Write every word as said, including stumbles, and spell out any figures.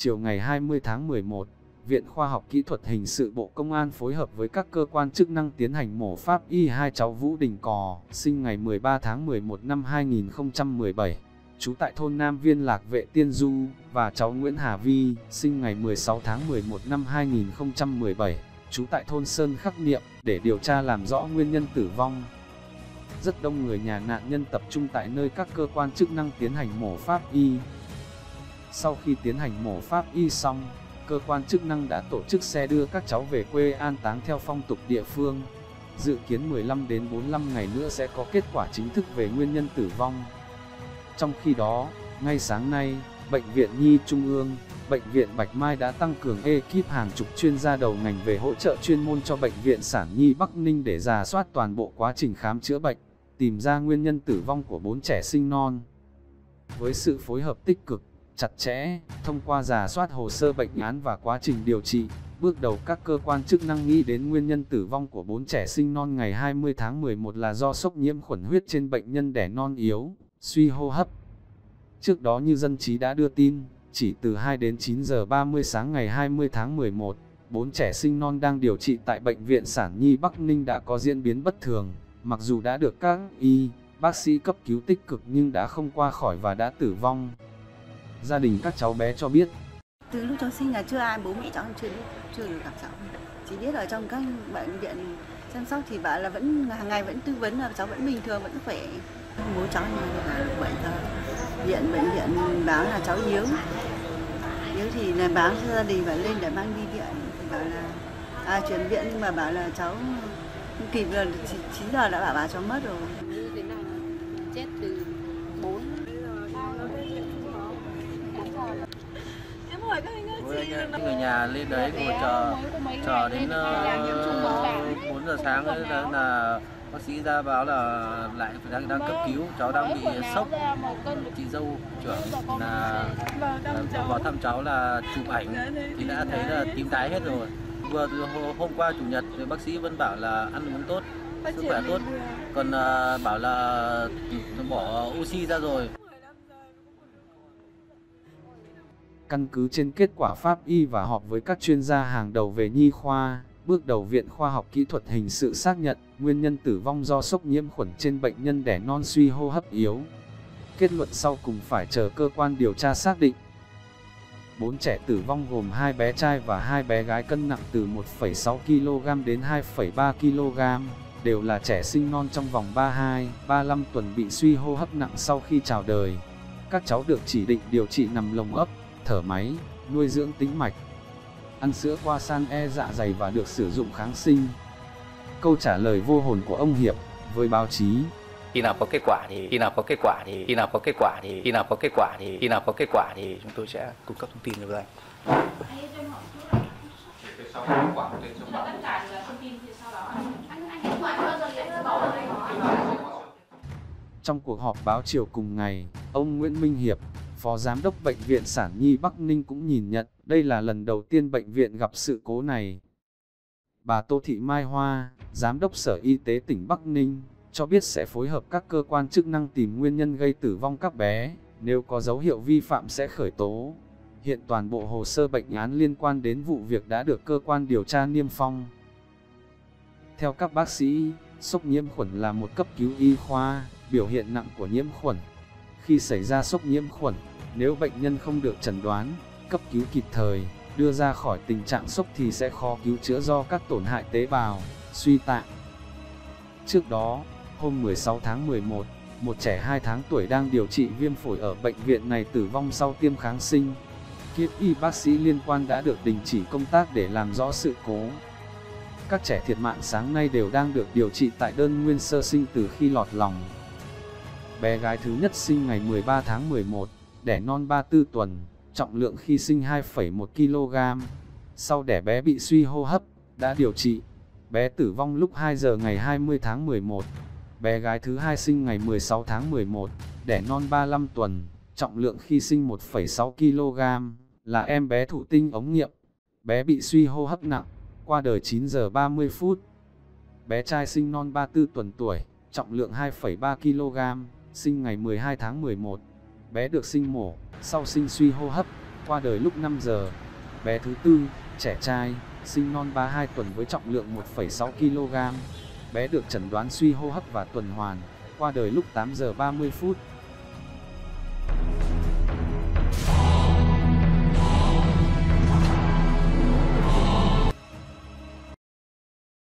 Chiều ngày hai mươi tháng mười một, Viện Khoa học Kỹ thuật Hình sự Bộ Công an phối hợp với các cơ quan chức năng tiến hành mổ pháp y hai cháu Vũ Đình Cò, sinh ngày mười ba tháng mười một năm hai nghìn không trăm mười bảy, trú tại thôn Nam Viên Lạc Vệ Tiên Du, và cháu Nguyễn Hà Vi, sinh ngày mười sáu tháng mười một năm hai nghìn không trăm mười bảy, trú tại thôn Sơn Khắc Niệm, để điều tra làm rõ nguyên nhân tử vong. Rất đông người nhà nạn nhân tập trung tại nơi các cơ quan chức năng tiến hành mổ pháp y. Sau khi tiến hành mổ pháp y xong, cơ quan chức năng đã tổ chức xe đưa các cháu về quê an táng theo phong tục địa phương. Dự kiến mười lăm đến bốn mươi lăm ngày nữa sẽ có kết quả chính thức về nguyên nhân tử vong. Trong khi đó, ngay sáng nay, Bệnh viện Nhi Trung ương, Bệnh viện Bạch Mai đã tăng cường ekip hàng chục chuyên gia đầu ngành về hỗ trợ chuyên môn cho Bệnh viện Sản Nhi Bắc Ninh để rà soát toàn bộ quá trình khám chữa bệnh, tìm ra nguyên nhân tử vong của bốn trẻ sinh non. Với sự phối hợp tích cực, chặt chẽ, thông qua rà soát hồ sơ bệnh án và quá trình điều trị, bước đầu các cơ quan chức năng nghĩ đến nguyên nhân tử vong của bốn trẻ sinh non ngày hai mươi tháng mười một là do sốc nhiễm khuẩn huyết trên bệnh nhân đẻ non yếu, suy hô hấp. Trước đó như Dân trí đã đưa tin, chỉ từ hai đến chín giờ ba mươi sáng ngày hai mươi tháng mười một, bốn trẻ sinh non đang điều trị tại Bệnh viện Sản Nhi Bắc Ninh đã có diễn biến bất thường, mặc dù đã được các y, bác sĩ cấp cứu tích cực nhưng đã không qua khỏi và đã tử vong. Gia đình các cháu bé cho biết, từ lúc cháu sinh là chưa ai, bố mẹ cháu chưa chưa được gặp cháu, chỉ biết ở trong các bệnh viện chăm sóc thì bà là vẫn hàng ngày vẫn tư vấn là cháu vẫn bình thường, vẫn khỏe. Bố cháu là bệnh viện bệnh viện báo là cháu yếu, yếu thì là báo cho gia đình phải lên để mang đi viện, thì bảo là à, chuyển viện, nhưng mà bảo là cháu kịp rồi, chín giờ đã bảo bà cháu mất rồi. Như thế này chết từ bốn. Người nhà lên đấy ngồi chờ chờ đến bốn giờ sáng đấy là bác sĩ ra báo là lại đang đang cấp cứu, cháu đang bị sốc. Chị dâu trưởng là vào thăm cháu là chụp ảnh thì đã thấy là tím tái hết rồi. Vừa hôm qua chủ nhật bác sĩ vẫn bảo là ăn uống tốt, sức khỏe tốt, còn bảo là bỏ oxy ra rồi. Căn cứ trên kết quả pháp y và họp với các chuyên gia hàng đầu về nhi khoa, bước đầu Viện Khoa học Kỹ thuật Hình sự xác nhận nguyên nhân tử vong do sốc nhiễm khuẩn trên bệnh nhân đẻ non suy hô hấp yếu. Kết luận sau cùng phải chờ cơ quan điều tra xác định. Bốn trẻ tử vong gồm hai bé trai và hai bé gái cân nặng từ một phẩy sáu ki lô gam đến hai phẩy ba ki lô gam, đều là trẻ sinh non trong vòng ba mươi hai đến ba mươi lăm tuần bị suy hô hấp nặng sau khi chào đời. Các cháu được chỉ định điều trị nằm lồng ấp, thở máy, nuôi dưỡng tĩnh mạch, ăn sữa qua san e dạ dày và được sử dụng kháng sinh. Câu trả lời vô hồn của ông Hiệp với báo chí: khi nào có kết quả thì khi nào có kết quả thì khi nào có kết quả thì khi nào có kết quả thì khi nào có kết quả thì chúng tôi sẽ cung cấp thông tin cho các anh. Trong cuộc họp báo chiều cùng ngày, ông Nguyễn Minh Hiệp, Phó Giám đốc Bệnh viện Sản Nhi Bắc Ninh cũng nhìn nhận, đây là lần đầu tiên bệnh viện gặp sự cố này. Bà Tô Thị Mai Hoa, Giám đốc Sở Y tế tỉnh Bắc Ninh, cho biết sẽ phối hợp các cơ quan chức năng tìm nguyên nhân gây tử vong các bé, nếu có dấu hiệu vi phạm sẽ khởi tố. Hiện toàn bộ hồ sơ bệnh án liên quan đến vụ việc đã được cơ quan điều tra niêm phong. Theo các bác sĩ, sốc nhiễm khuẩn là một cấp cứu y khoa, biểu hiện nặng của nhiễm khuẩn. Khi xảy ra sốc nhiễm khuẩn, nếu bệnh nhân không được chẩn đoán, cấp cứu kịp thời, đưa ra khỏi tình trạng sốc thì sẽ khó cứu chữa do các tổn hại tế bào, suy tạng. Trước đó, hôm mười sáu tháng mười một, một trẻ hai tháng tuổi đang điều trị viêm phổi ở bệnh viện này tử vong sau tiêm kháng sinh. Các y bác sĩ liên quan đã được đình chỉ công tác để làm rõ sự cố. Các trẻ thiệt mạng sáng nay đều đang được điều trị tại đơn nguyên sơ sinh từ khi lọt lòng. Bé gái thứ nhất sinh ngày mười ba tháng mười một, đẻ non ba mươi tư tuần, trọng lượng khi sinh hai phẩy một ki lô gam. Sau đẻ bé bị suy hô hấp, đã điều trị. Bé tử vong lúc hai giờ ngày hai mươi tháng mười một. Bé gái thứ hai sinh ngày mười sáu tháng mười một, đẻ non ba mươi lăm tuần, trọng lượng khi sinh một phẩy sáu ki lô gam, là em bé thụ tinh ống nghiệm. Bé bị suy hô hấp nặng, qua đời chín giờ ba mươi phút. Bé trai sinh non ba mươi tư tuần tuổi, trọng lượng hai phẩy ba ki lô gam, sinh ngày mười hai tháng mười một. Bé được sinh mổ, sau sinh suy hô hấp, qua đời lúc năm giờ. Bé thứ tư, trẻ trai, sinh non ba mươi hai tuần với trọng lượng một phẩy sáu ki lô gam. Bé được chẩn đoán suy hô hấp và tuần hoàn, qua đời lúc tám giờ ba mươi phút.